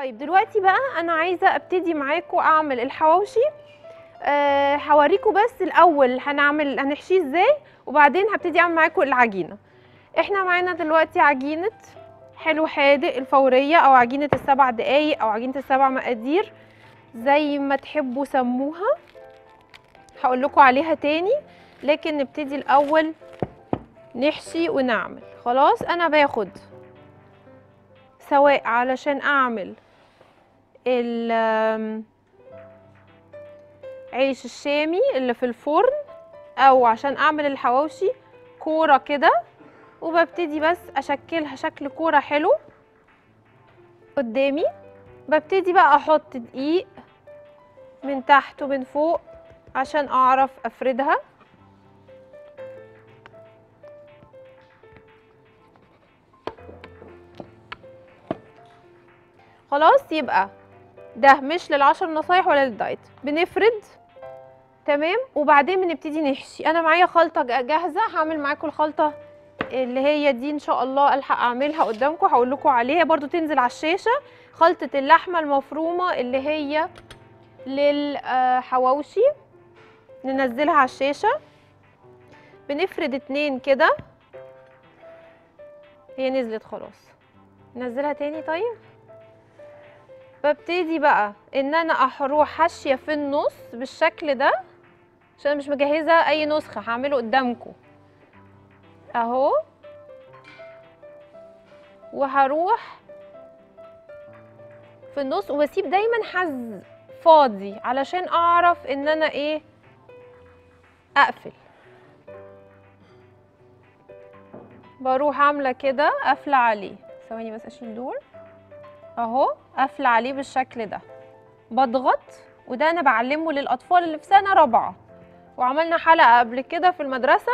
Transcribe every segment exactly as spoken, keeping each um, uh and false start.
طيب دلوقتي بقى انا عايزه ابتدي معاكم اعمل الحواوشي. أه هوريكم بس الاول هنعمل هنحشيه ازاي، وبعدين هبتدي اعمل معاكم العجينه. احنا معانا دلوقتي عجينه حلو حادق الفوريه، او عجينه السبع دقايق، او عجينه السبع مقادير، زي ما تحبوا سموها، هقول لكم عليها تاني. لكن نبتدي الاول نحشي ونعمل. خلاص انا باخد سواء علشان اعمل العيش الشامي اللي في الفرن او عشان اعمل الحواوشي كوره كده، وببتدي بس اشكلها شكل كوره حلو قدامي. ببتدي بقى احط دقيق من تحت ومن فوق عشان اعرف افردها. خلاص يبقى ده مش للعشر نصايح ولا للدايت، بنفرد تمام وبعدين بنبتدي نحشي. انا معايا خلطه جاهزه، هعمل معاكم الخلطه اللي هي دي ان شاء الله، الحق اعملها قدامكم هقول لكم عليها، برضو تنزل على الشاشه. خلطه اللحمه المفرومه اللي هي للحواوشي ننزلها على الشاشه. بنفرد اتنين كده، هي نزلت خلاص، ننزلها تاني. طيب ببتدي بقى ان انا اروح حاشيه في النص بالشكل ده، عشان مش مجهزه اي نسخه هعمله قدامكم اهو. وهروح في النص وبسيب دايما حز فاضي علشان اعرف ان انا ايه اقفل. بروح عامله كده قافله عليه، ثواني بس اشيل دول اهو، قافله عليه بالشكل ده، بضغط. وده انا بعلمه للاطفال اللي في سنه رابعه، وعملنا حلقه قبل كده في المدرسه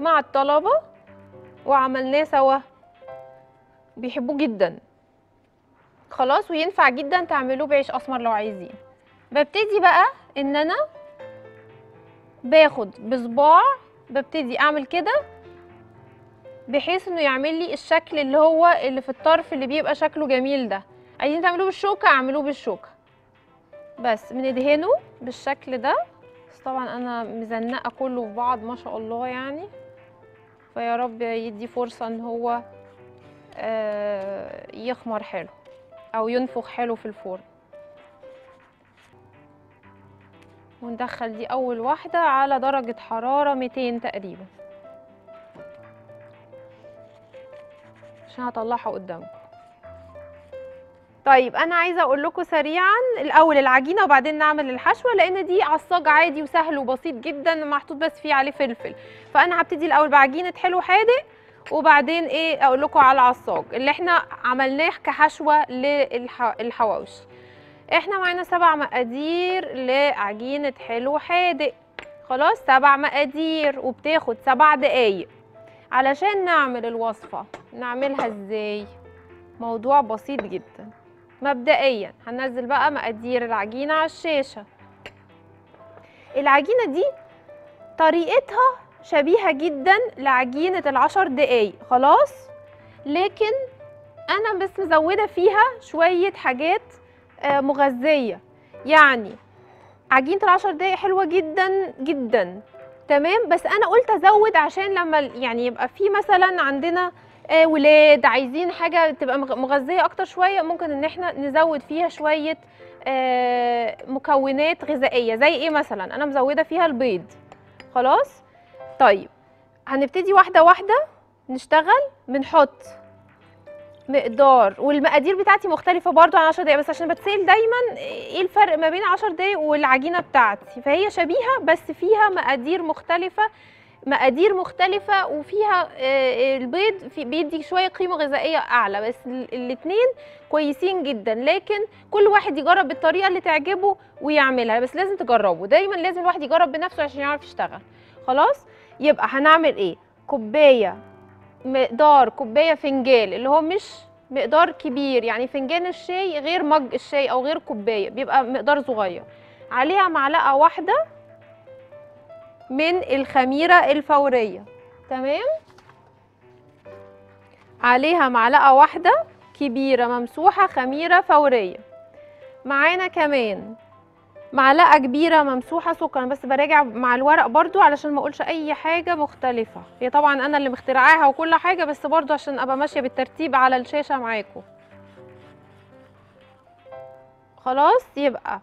مع الطلبه وعملناه سوا، بيحبوه جدا. خلاص وينفع جدا تعملوه بعيش اسمر لو عايزين. ببتدي بقى ان انا باخد بصباع، ببتدي اعمل كده بحيث انه يعمل لي الشكل اللي هو اللي في الطرف اللي بيبقى شكله جميل ده. عايزين تعملوه بالشوكه اعملوه بالشوكه، بس بندهنه بالشكل ده. بس طبعا انا مزنقه كله في بعض ما شاء الله يعني، فيا رب يدي فرصه ان هو آه يخمر حلو او ينفخ حلو في الفرن. وندخل دي اول واحده على درجه حراره مئتين تقريبا عشان هطلعها قدامكم. طيب انا عايزه اقول لكم سريعا الاول العجينه وبعدين نعمل الحشوه، لان دي عصاج عادي وسهل وبسيط جدا، محطوط بس فيه عليه فلفل. فانا هبتدي الاول بعجينه حلو حادق، وبعدين ايه اقول لكم على العصاج اللي احنا عملناه كحشوه للحواوشي. احنا معانا سبع مقادير لعجينه حلو حادق، خلاص سبع مقادير وبتاخد سبع دقايق. علشان نعمل الوصفه نعملها ازاي؟ موضوع بسيط جدا. مبدئيا هننزل بقى مقادير العجينه على الشاشه. العجينه دي طريقتها شبيهه جدا لعجينه العشر دقايق خلاص، لكن انا بس مزوده فيها شويه حاجات مغذيه. يعني عجينه العشر دقايق حلوه جدا جدا تمام، بس انا قلت ازود عشان لما يعني يبقى في مثلا عندنا آه ولاد عايزين حاجه تبقى مغذيه اكتر شويه، ممكن ان احنا نزود فيها شويه آه مكونات غذائيه. زي ايه مثلا؟ انا مزوده فيها البيض. خلاص طيب هنبتدي واحده واحده نشتغل. بنحط مقدار، والمقادير بتاعتي مختلفه برضو عن عشر دقايق، بس عشان بتسال دايما ايه الفرق ما بين عشر دقايق والعجينه بتاعتي. فهي شبيهه بس فيها مقادير مختلفه، مقادير مختلفه وفيها البيض بيدي شويه قيمه غذائيه اعلى. بس الاثنين كويسين جدا، لكن كل واحد يجرب بالطريقه اللي تعجبه ويعملها. بس لازم تجربوا دايما، لازم الواحد يجرب بنفسه عشان يعرف يشتغل. خلاص يبقى هنعمل ايه؟ كوبايه مقدار كوبايه فنجال، اللي هو مش مقدار كبير، يعني فنجان الشاي غير مج الشاي او غير كوبايه، بيبقى مقدار صغير. عليها معلقه واحده من الخميره الفوريه تمام، عليها معلقه واحده كبيرة ممسوحة خميرة فورية. معانا كمان معلقة كبيرة ممسوحة سكر. أنا بس براجع مع الورق برضو علشان ما اقولش أي حاجة مختلفة، هي طبعا أنا اللي مخترعاها وكل حاجة، بس برضو عشان أبقى ماشية بالترتيب على الشاشة معاكم. خلاص يبقى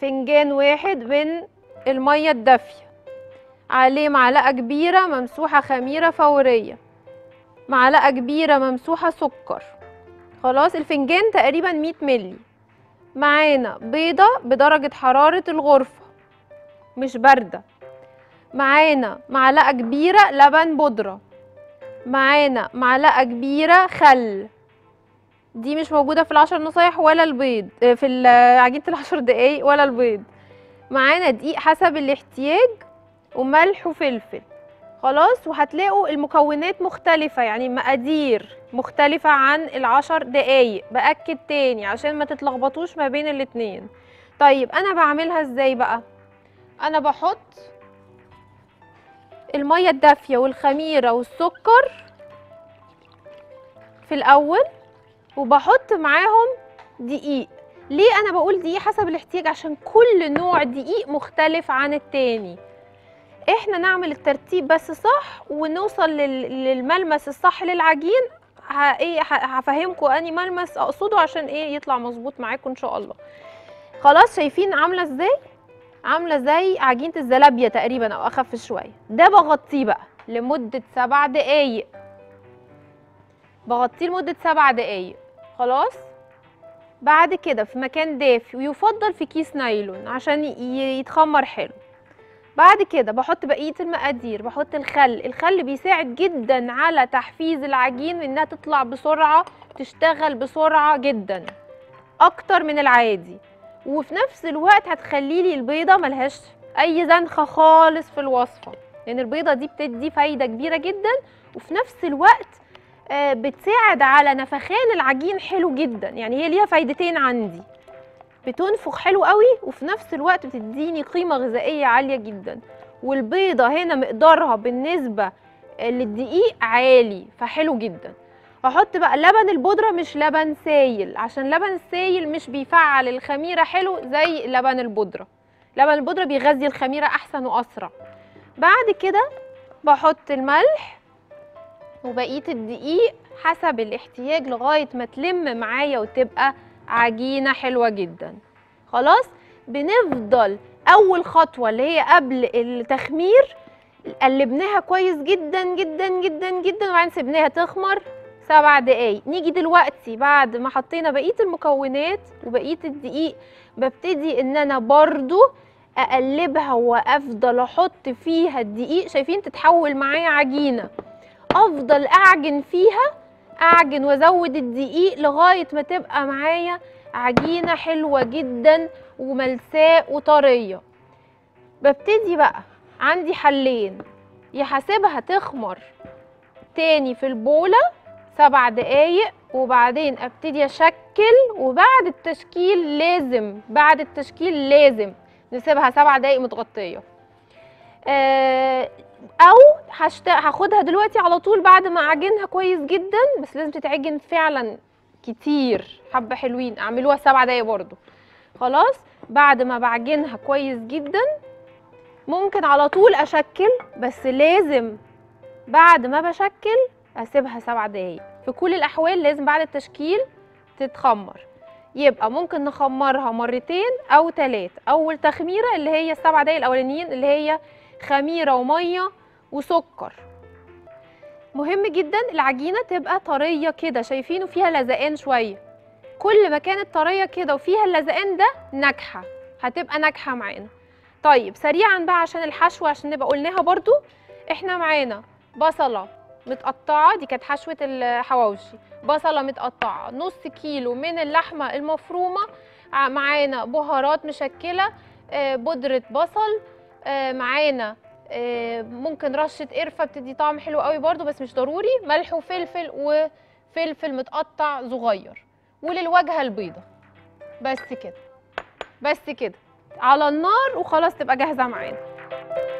فنجان واحد من المية الدافية عليه معلقة كبيرة ممسوحة خميرة فورية، معلقة كبيرة ممسوحة سكر. خلاص الفنجان تقريبا مية مللي. معانا بيضة بدرجة حرارة الغرفة مش باردة. معانا معلقة كبيرة لبن بودرة. معانا معلقة كبيرة خل، دي مش موجودة في العشر نصايح ولا البيض في عجينة العشر دقايق ولا البيض. معانا دقيق حسب الاحتياج وملح وفلفل. خلاص وهتلاقوا المكونات مختلفة، يعني مقادير مختلفة عن العشر دقايق، بأكد تاني عشان ما تتلخبطوش ما بين الاتنين. طيب أنا بعملها ازاي بقى؟ أنا بحط المية الدافية والخميرة والسكر في الأول وبحط معاهم دقيق. ليه أنا بقول دقيق حسب الاحتياج؟ عشان كل نوع دقيق مختلف عن التاني. احنا نعمل الترتيب بس صح ونوصل للملمس الصح للعجين. ايه هفهمكم اني ملمس اقصده عشان ايه يطلع مظبوط معاكم ان شاء الله. خلاص شايفين عامله ازاي؟ عامله زي عجينه الزلابيه تقريبا او اخف شويه. ده بغطيه بقى لمده سبع دقايق، بغطيه لمده سبع دقايق. خلاص بعد كده في مكان دافي ويفضل في كيس نايلون عشان يتخمر حلو. بعد كده بحط بقية المقادير. بحط الخل، الخل بيساعد جدا على تحفيز العجين وانها تطلع بسرعة، تشتغل بسرعة جدا اكتر من العادي، وفي نفس الوقت هتخليلي البيضة ملهاش اي زنخة خالص في الوصفة، لان البيضة دي بتدي فايدة كبيرة جدا، وفي نفس الوقت بتساعد على نفخان العجين حلو جدا. يعني هي ليها فايدتين عندي، بتنفخ حلو قوي وفي نفس الوقت بتديني قيمة غذائية عالية جدا. والبيضة هنا مقدارها بالنسبة للدقيق عالي فحلو جدا. هحط بقى لبن البودرة مش لبن سايل، عشان لبن السايل مش بيفعل الخميرة حلو زي لبن البودرة. لبن البودرة بيغذي الخميرة احسن واسرع. بعد كده بحط الملح وبقية الدقيق حسب الاحتياج لغاية ما تلم معايا وتبقى عجينة حلوة جدا. خلاص بنفضل اول خطوة اللي هي قبل التخمير قلبناها كويس جدا جدا جدا جدا، وبعدين سيبناها تخمر سبع دقايق. نيجي دلوقتي بعد ما حطينا بقية المكونات وبقية الدقيق، ببتدي ان انا برضو اقلبها وافضل احط فيها الدقيق. شايفين تتحول معايا عجينة، افضل اعجن فيها، اعجن وازود الدقيق لغايه ما تبقى معايا عجينه حلوه جدا وملساء وطريه. ببتدي بقى عندي حلين، يا هسيبها تخمر تاني في البوله سبع دقايق وبعدين ابتدي اشكل، وبعد التشكيل لازم بعد التشكيل لازم نسيبها سبع دقايق متغطيه، آه او هاخدها دلوقتي على طول بعد ما اعجنها كويس جدا. بس لازم تتعجن فعلا كتير، حبه حلوين اعملوها سبع دقايق برضو. خلاص بعد ما بعجنها كويس جدا ممكن على طول اشكل، بس لازم بعد ما بشكل اسيبها سبع دقايق في كل الاحوال. لازم بعد التشكيل تتخمر، يبقى ممكن نخمرها مرتين او ثلاث. اول تخميره اللي هي السبع دقايق الاولانيين اللي هي خميرة ومية وسكر. مهم جدا العجينة تبقى طرية كده، شايفين وفيها لزقان شوية. كل ما كانت طرية كده وفيها اللزقان ده ناجحة، هتبقى ناجحة معانا. طيب سريعا بقى عشان الحشو، عشان نبقى قلناها برضو. احنا معانا بصلة متقطعة، دي كانت حشوة الحواوشي، بصلة متقطعة، نص كيلو من اللحمة المفرومة، معانا بهارات مشكلة، بودرة بصل، معانا ممكن رشة قرفة بتدي طعم حلو قوي برضو بس مش ضروري، ملح وفلفل وفلفل متقطع صغير، وللواجهة البيضة. بس كده بس كده على النار وخلاص تبقى جاهزة معانا.